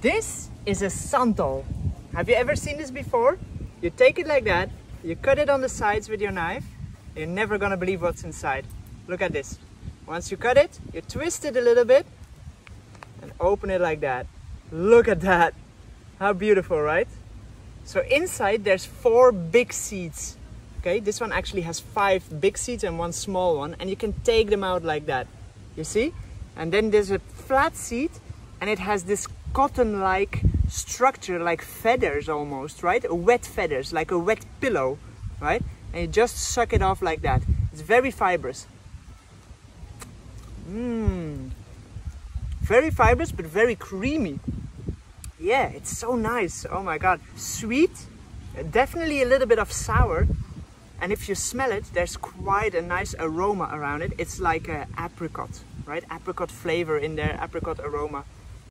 This is a santol. Have you ever seen this before? You take it like that, you cut it on the sides with your knife, and you're never gonna believe what's inside. Look at this. Once you cut it, you twist it a little bit and open it like that. Look at that. How beautiful, right? So inside there's 4 big seeds. Okay, this one actually has 5 big seeds and 1 small one, and you can take them out like that. You see? And then there's a flat seed, and it has this cotton-like structure, like feathers almost, right? Wet feathers, like a wet pillow, right? And you just suck it off like that. It's very fibrous. Very fibrous, but very creamy. Yeah, it's so nice. Oh my God. Sweet, definitely a little bit of sour. And if you smell it, there's quite a nice aroma around it. It's like an apricot, right? Apricot flavor in there, apricot aroma.